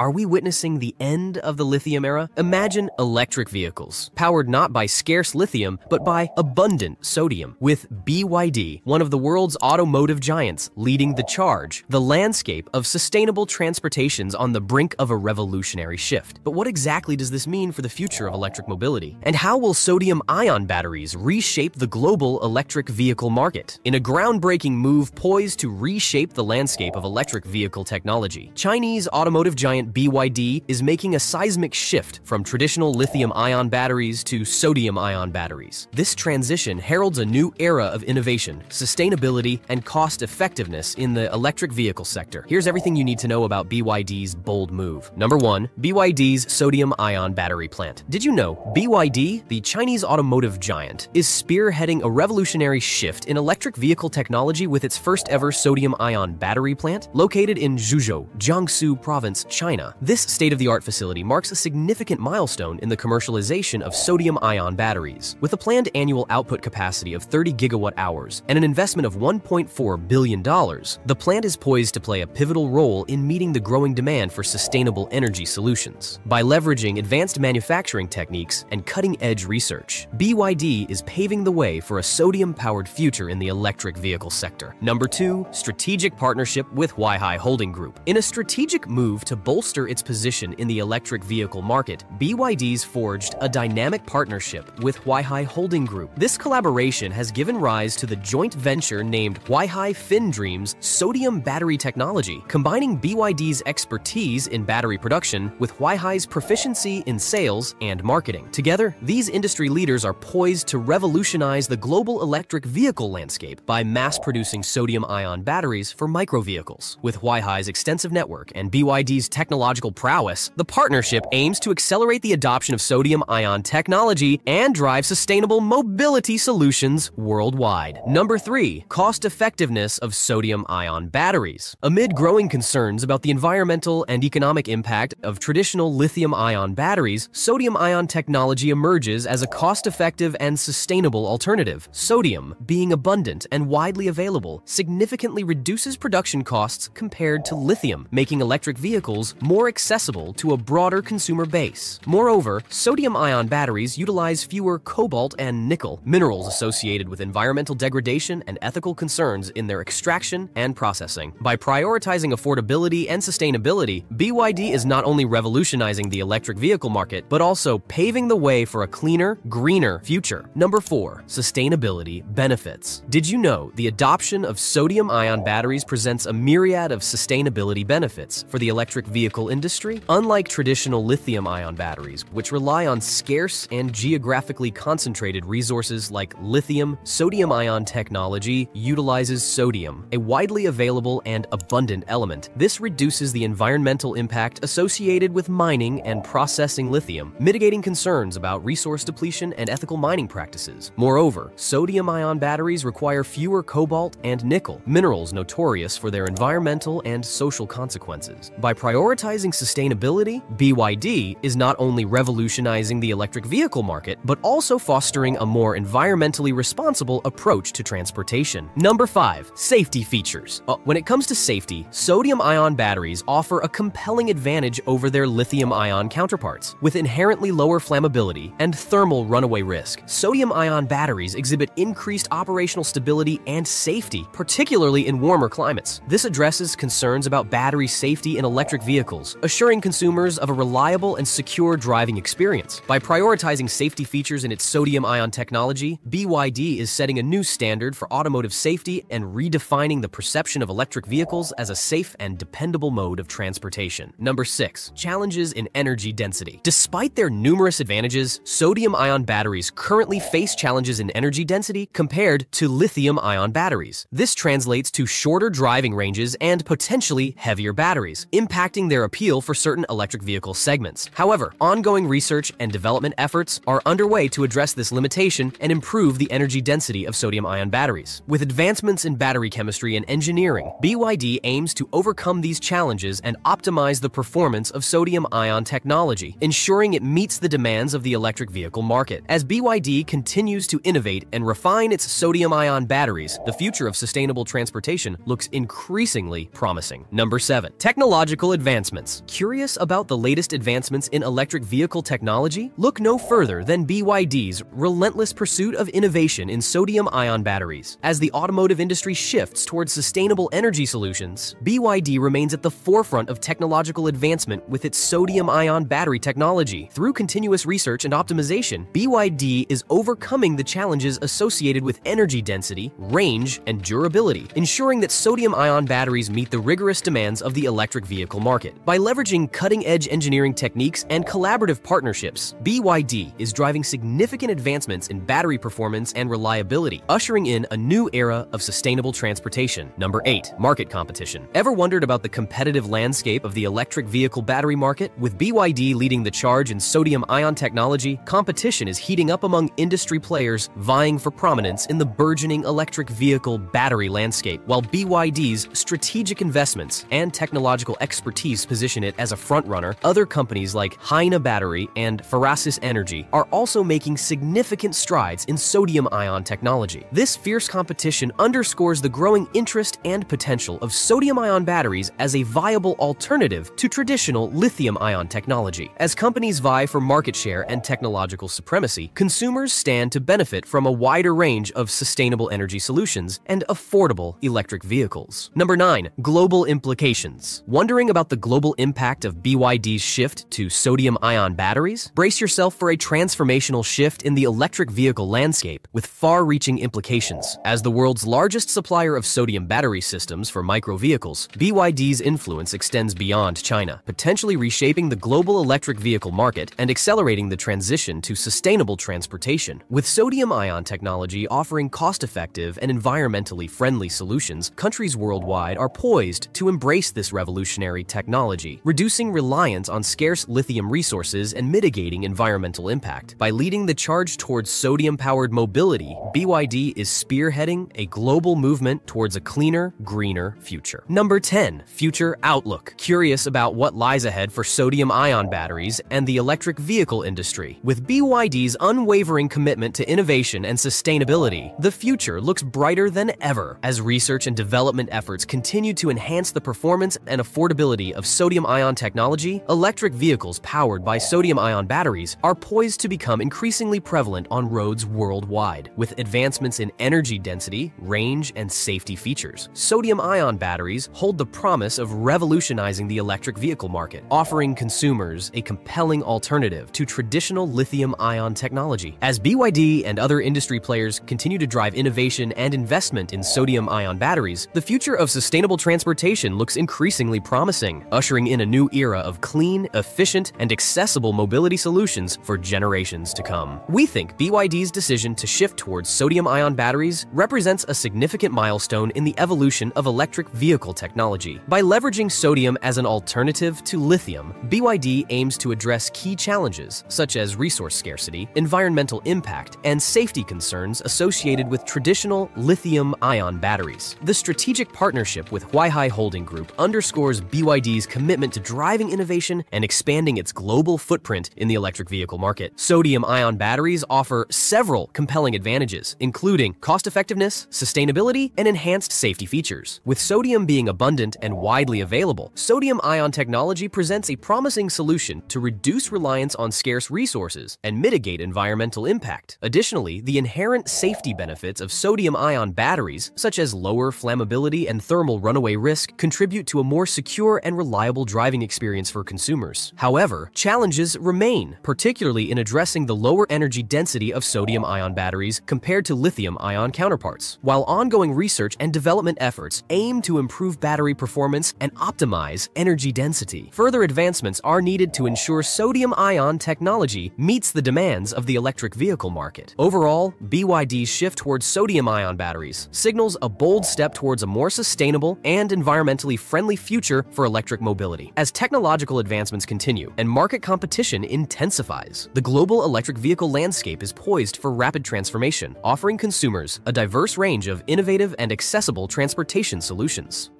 Are we witnessing the end of the lithium era? Imagine electric vehicles, powered not by scarce lithium, but by abundant sodium. With BYD, one of the world's automotive giants, leading the charge, the landscape of sustainable transportation's on the brink of a revolutionary shift. But what exactly does this mean for the future of electric mobility? And how will sodium-ion batteries reshape the global electric vehicle market? In a groundbreaking move poised to reshape the landscape of electric vehicle technology, Chinese automotive giant BYD is making a seismic shift from traditional lithium-ion batteries to sodium-ion batteries. This transition heralds a new era of innovation, sustainability, and cost-effectiveness in the electric vehicle sector. Here's everything you need to know about BYD's bold move. Number 1, BYD's sodium-ion battery plant. Did you know BYD, the Chinese automotive giant, is spearheading a revolutionary shift in electric vehicle technology with its first-ever sodium-ion battery plant located in Zhuzhou, Jiangsu province, China. This state-of-the-art facility marks a significant milestone in the commercialization of sodium-ion batteries, with a planned annual output capacity of 30 gigawatt hours and an investment of $1.4 billion. The plant is poised to play a pivotal role in meeting the growing demand for sustainable energy solutions. By leveraging advanced manufacturing techniques and cutting-edge research, BYD is paving the way for a sodium-powered future in the electric vehicle sector. Number 2, strategic partnership with Huaihai Holding Group. In a strategic move to bolster its position in the electric vehicle market, BYD's forged a dynamic partnership with Huaihai Holding Group. This collaboration has given rise to the joint venture named Huaihai FinDreams Sodium Battery Technology, combining BYD's expertise in battery production with Huaihai's proficiency in sales and marketing. Together, these industry leaders are poised to revolutionize the global electric vehicle landscape by mass-producing sodium-ion batteries for micro-vehicles. With Huaihai's extensive network and BYD's technological prowess, the partnership aims to accelerate the adoption of sodium-ion technology and drive sustainable mobility solutions worldwide. Number 3, cost-effectiveness of sodium-ion batteries. Amid growing concerns about the environmental and economic impact of traditional lithium-ion batteries, sodium-ion technology emerges as a cost-effective and sustainable alternative. Sodium, being abundant and widely available, significantly reduces production costs compared to lithium, making electric vehicles more accessible to a broader consumer base. Moreover, sodium-ion batteries utilize fewer cobalt and nickel, minerals associated with environmental degradation and ethical concerns in their extraction and processing. By prioritizing affordability and sustainability, BYD is not only revolutionizing the electric vehicle market, but also paving the way for a cleaner, greener future. Number 4, sustainability benefits. Did you know the adoption of sodium-ion batteries presents a myriad of sustainability benefits for the electric vehicle industry? Unlike traditional lithium-ion batteries, which rely on scarce and geographically concentrated resources like lithium, sodium-ion technology utilizes sodium, a widely available and abundant element. This reduces the environmental impact associated with mining and processing lithium, mitigating concerns about resource depletion and ethical mining practices. Moreover, sodium-ion batteries require fewer cobalt and nickel, minerals notorious for their environmental and social consequences. By prioritizing sustainability, BYD is not only revolutionizing the electric vehicle market, but also fostering a more environmentally responsible approach to transportation. Number 5, safety features. When it comes to safety, sodium-ion batteries offer a compelling advantage over their lithium-ion counterparts. With inherently lower flammability and thermal runaway risk, sodium-ion batteries exhibit increased operational stability and safety, particularly in warmer climates. This addresses concerns about battery safety in electric vehicles, assuring consumers of a reliable and secure driving experience. By prioritizing safety features in its sodium-ion technology, BYD is setting a new standard for automotive safety and redefining the perception of electric vehicles as a safe and dependable mode of transportation. Number 6, challenges in energy density. Despite their numerous advantages, sodium-ion batteries currently face challenges in energy density compared to lithium-ion batteries. This translates to shorter driving ranges and potentially heavier batteries, impacting their appeal for certain electric vehicle segments. However, ongoing research and development efforts are underway to address this limitation and improve the energy density of sodium-ion batteries. With advancements in battery chemistry and engineering, BYD aims to overcome these challenges and optimize the performance of sodium-ion technology, ensuring it meets the demands of the electric vehicle market. As BYD continues to innovate and refine its sodium-ion batteries, the future of sustainable transportation looks increasingly promising. Number 7, technological advancements. advancements. Curious about the latest advancements in electric vehicle technology? Look no further than BYD's relentless pursuit of innovation in sodium-ion batteries. As the automotive industry shifts towards sustainable energy solutions, BYD remains at the forefront of technological advancement with its sodium-ion battery technology. Through continuous research and optimization, BYD is overcoming the challenges associated with energy density, range, and durability, ensuring that sodium-ion batteries meet the rigorous demands of the electric vehicle market. By leveraging cutting-edge engineering techniques and collaborative partnerships, BYD is driving significant advancements in battery performance and reliability, ushering in a new era of sustainable transportation. Number 8, market competition. Ever wondered about the competitive landscape of the electric vehicle battery market? With BYD leading the charge in sodium-ion technology, competition is heating up among industry players vying for prominence in the burgeoning electric vehicle battery landscape, while BYD's strategic investments and technological expertise position it as a frontrunner. Other companies like Hina Battery and Farasis Energy are also making significant strides in sodium-ion technology. This fierce competition underscores the growing interest and potential of sodium-ion batteries as a viable alternative to traditional lithium-ion technology. As companies vie for market share and technological supremacy, consumers stand to benefit from a wider range of sustainable energy solutions and affordable electric vehicles. Number 9, global implications. Wondering about the global impact of BYD's shift to sodium-ion batteries? Brace yourself for a transformational shift in the electric vehicle landscape with far-reaching implications. As the world's largest supplier of sodium battery systems for micro-vehicles, BYD's influence extends beyond China, potentially reshaping the global electric vehicle market and accelerating the transition to sustainable transportation. With sodium-ion technology offering cost-effective and environmentally friendly solutions, countries worldwide are poised to embrace this revolutionary technology, reducing reliance on scarce lithium resources and mitigating environmental impact. By leading the charge towards sodium-powered mobility, BYD is spearheading a global movement towards a cleaner, greener future. Number 10, future outlook. Curious about what lies ahead for sodium-ion batteries and the electric vehicle industry? With BYD's unwavering commitment to innovation and sustainability, the future looks brighter than ever as research and development efforts continue to enhance the performance and affordability of sodium-ion technology. Electric vehicles powered by sodium-ion batteries are poised to become increasingly prevalent on roads worldwide. With advancements in energy density, range, and safety features, sodium-ion batteries hold the promise of revolutionizing the electric vehicle market, offering consumers a compelling alternative to traditional lithium-ion technology. As BYD and other industry players continue to drive innovation and investment in sodium-ion batteries, the future of sustainable transportation looks increasingly promising, ushering in a new era of clean, efficient, and accessible mobility solutions for generations to come. We think BYD's decision to shift towards sodium-ion batteries represents a significant milestone in the evolution of electric vehicle technology. By leveraging sodium as an alternative to lithium, BYD aims to address key challenges such as resource scarcity, environmental impact, and safety concerns associated with traditional lithium-ion batteries. The strategic partnership with Huaihai Holding Group underscores BYD's commitment to driving innovation and expanding its global footprint in the electric vehicle market. Sodium-ion batteries offer several compelling advantages, including cost-effectiveness, sustainability, and enhanced safety features. With sodium being abundant and widely available, sodium-ion technology presents a promising solution to reduce reliance on scarce resources and mitigate environmental impact. Additionally, the inherent safety benefits of sodium-ion batteries, such as lower flammability and thermal runaway risk, contribute to a more secure and reliable driving experience for consumers. However, challenges remain, particularly in addressing the lower energy density of sodium-ion batteries compared to lithium-ion counterparts. While ongoing research and development efforts aim to improve battery performance and optimize energy density, further advancements are needed to ensure sodium-ion technology meets the demands of the electric vehicle market. Overall, BYD's shift towards sodium-ion batteries signals a bold step towards a more sustainable and environmentally friendly future for electric mobility. As technological advancements continue and market competition intensifies, the global electric vehicle landscape is poised for rapid transformation, offering consumers a diverse range of innovative and accessible transportation solutions.